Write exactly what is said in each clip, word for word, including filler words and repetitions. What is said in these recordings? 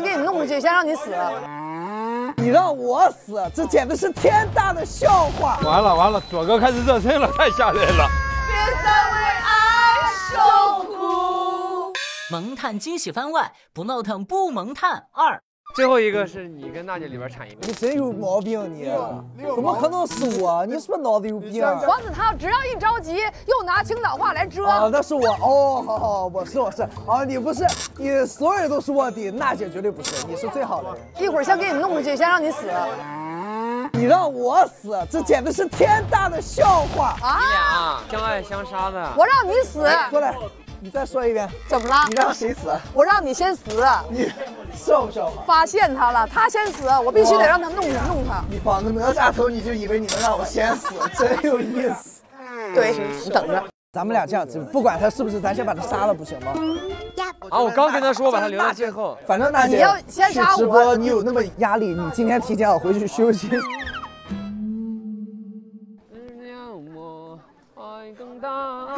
先给你弄回去，先让你死。你让我死，这简直是天大的笑话！完了完了，左哥开始热身了，太吓人了！别再为爱受苦。萌探惊喜番外，不闹腾不萌探二。 最后一个是你跟娜姐里边产一个，你真有毛病你！怎么可能是我？你是不是脑子有病？黄子韬只要一着急，又拿青岛话来遮。啊，那是我哦，好好，我是我是啊，你不是，你所有人都是卧底，娜姐绝对不是，你是最好的人。一会儿先给你弄回去，先让你死。你让我死，这简直是天大的笑话啊！你俩相爱相杀的，我让你死。过来。 你再说一遍，怎么了？你让谁死？我让你先死。你笑不笑？发现他了，他先死，我必须得让他弄他弄他。你绑个哪吒头，你就以为你能让我先死，真有意思。对，你等着。咱们俩这样子，不管他是不是，咱先把他杀了，不行吗？啊，我刚跟他说把他留到最后，反正大姐，你要先杀我。直播你有那么压力，你今天提前我回去休息。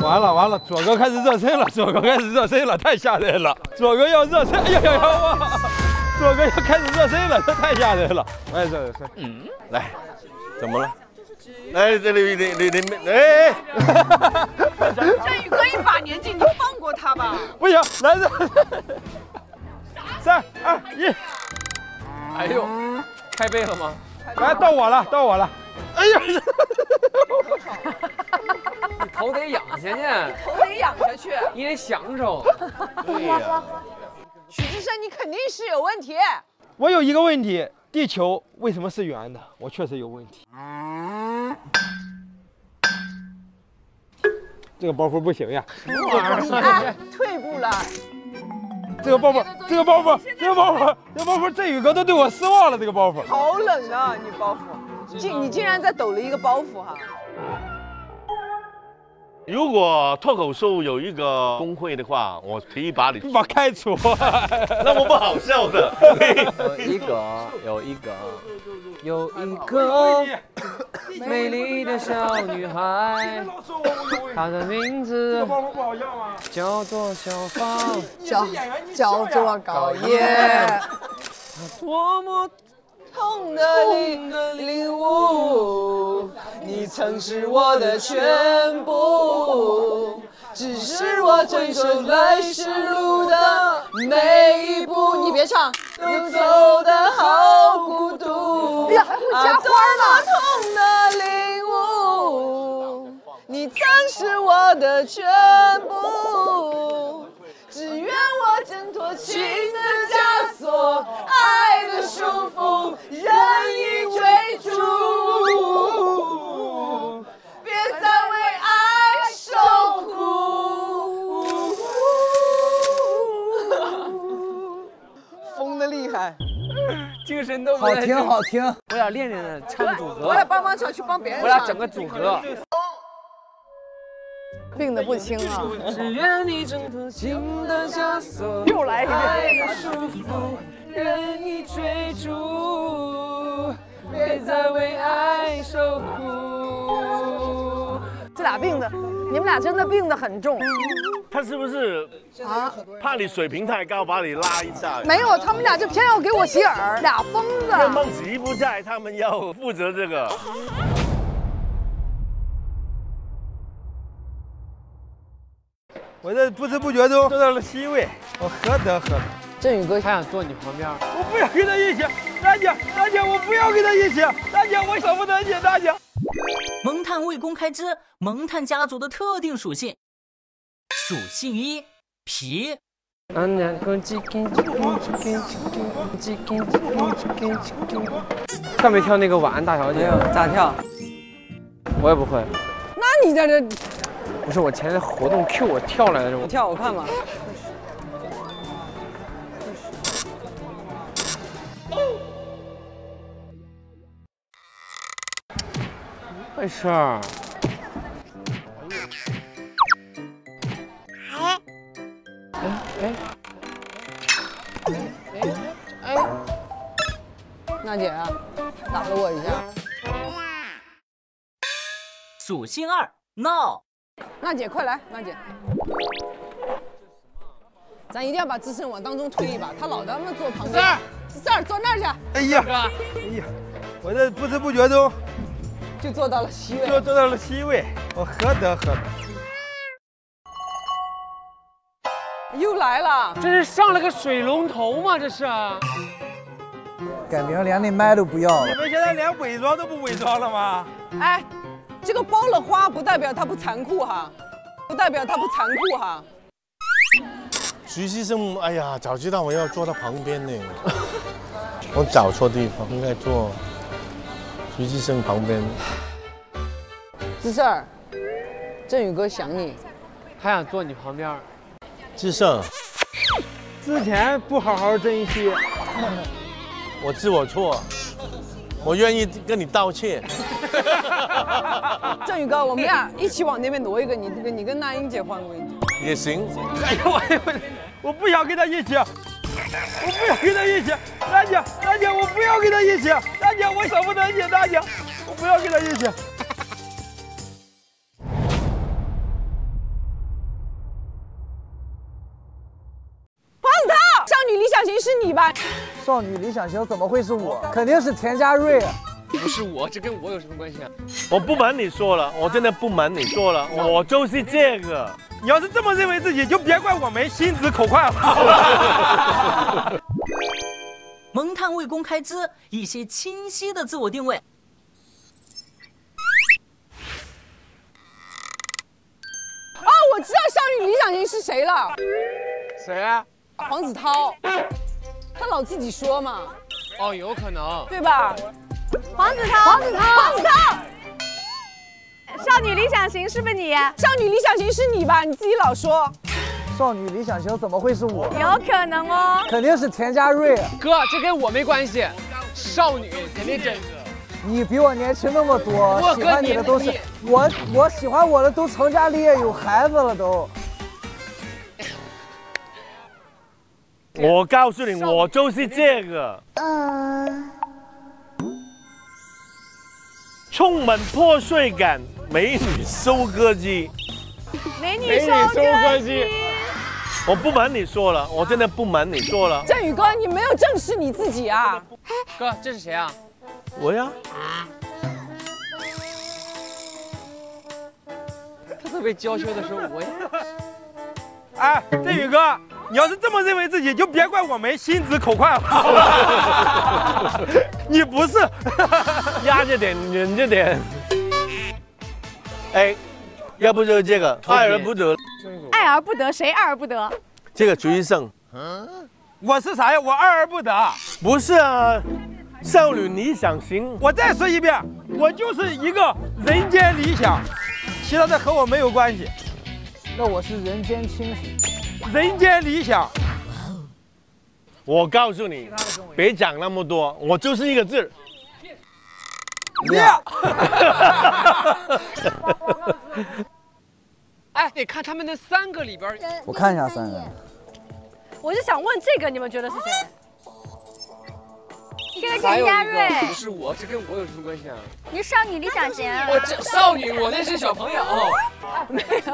完了完了，左哥开始热身了，左哥开始热身了，太吓人了！左哥要热身，哎呀呀呀！哇，左哥要开始热身了，这太吓人了！哎，热热身，嗯，来，怎么了？哎，这里里里里面，哎，振宇哥一把年纪，你放过他吧！不行，来热，三二一，哎呦，开背了吗？来，到我了，到我了！哎呀！ 你头得仰下去，头得仰下去，你得享受。对呀，许志深，你肯定是有问题。我有一个问题：地球为什么是圆的？我确实有问题。这个包袱不行呀！哎，退步了。这个包袱，这个包袱，这个包袱，这包袱，振宇哥都对我失望了。这个包袱好冷啊！你包袱，竟你竟然在抖了一个包袱哈！ 如果脱口秀有一个工会的话，我提议把你把开除，那么不好笑的。有一个，有一个，有一个美丽的小女孩，她的名字叫做小芳，叫叫做高叶，她多么。 痛的领悟，你曾是我的全部，只是我追求来时路的每一步。你别唱，都走得好孤独。哎呀，还会加花呢！痛的领悟，你曾是我的全部，只愿我挣脱情的枷锁，爱的束缚。 人以为主，别再为爱受苦。疯的厉害，精神都好听好听。我俩练练唱组合，我俩帮帮唱去帮别人。我俩整个组合，病得不轻啊！只愿你挣脱情的枷锁，又来一遍。 任你追逐，别再为爱受苦。这俩病的，你们俩真的病得很重。他是不是啊？怕你水平太高，把你拉一下。没有，他们俩就偏要给我洗耳，俩疯子。那孟子义不在，他们要负责这个。我在不知不觉中做到了 C 位，我何德何能？ 振宇哥，他想坐你旁边，我不想跟他一起。大姐，大姐，我不要跟他一起。大姐，我舍不得你，大姐。萌探未公开之萌探家族的特定属性，属性一皮。上面跳那个晚安大小姐咋跳？我也不会。那你在这？不是我前天活动 Q 我跳来的，我跳我看吧。 没事儿。哎哎哎哎！娜姐，打了我一下。属性二，闹。娜姐，快来！娜姐，咱一定要把资深往当中推一把，他老咱们坐旁边。这儿，坐那儿去。哎呀，哎呀，我这不知不觉中就坐到了七位，就坐到了七位，我何德何能？又来了，这是上了个水龙头吗？这是。 改名连那麦都不要了，你们现在连伪装都不伪装了吗？哎，这个包了花不代表它不残酷哈，不代表它不残酷哈。徐先生，哎呀，早知道我要坐到旁边呢，我找错地方，应该坐徐先生旁边。志胜，振宇哥想你，他想坐你旁边。志胜，之前不好好珍惜。我知我错，我愿意跟你道歉。振宇哥，我们俩一起往那边挪一个，你跟你跟那英姐换位置也行。哎呦我我不想跟她一起，我不想跟她一起。大姐大姐，我不要跟她一起。大姐，我舍不得你，大姐，我不要跟她一起。胖子，少女理想型是你吧？ 少女理想型怎么会是我？肯定是田家瑞，不是我，这跟我有什么关系啊？我不瞒你说了，我真的不瞒你说了，我就是这个。你要是这么认为自己，就别怪我没心直口快了。蒙探未公开资，一些清晰的自我定位。啊，我知道少女理想型是谁了。谁啊？黄子韬。 他老自己说嘛，哦，有可能，对吧？黄子韬，黄子韬，黄子韬，少女理想型是不是你？少女理想型是你吧？你自己老说。少女理想型怎么会是我？有可能哦，肯定是田家瑞。哥，这跟我没关系。少女肯定真的。你比我年轻那么多，喜欢你的都是我，我喜欢我的都成家立业有孩子了都。 我告诉你，我就是这个，嗯，充满破碎感，美女收割机，美女收割机，我不瞒你说了，我真的不瞒你说了，振宇哥，你没有正视你自己啊，哥，这是谁啊？我呀，他特别娇羞的说，我呀，哎，振宇哥。 你要是这么认为自己，就别怪我没心直口快了。你不是压着点，忍着点。哎，要不就是这个，爱而不得。爱而不得，谁爱而不得？这个徐医生。嗯，我是啥呀？我爱而不得。不是啊，少女理想型。我再说一遍，我就是一个人间理想，其他的和我没有关系。那我是人间清醒。 人间理想，我告诉你，别讲那么多，我就是一个字。亮。哎，你看他们那三个里边，我看一下三个。我就想问这个，你们觉得是谁？这个田家瑞。不是我，这跟我有什么关系啊？你少女理想型。我这少女，我那是小朋友。没有。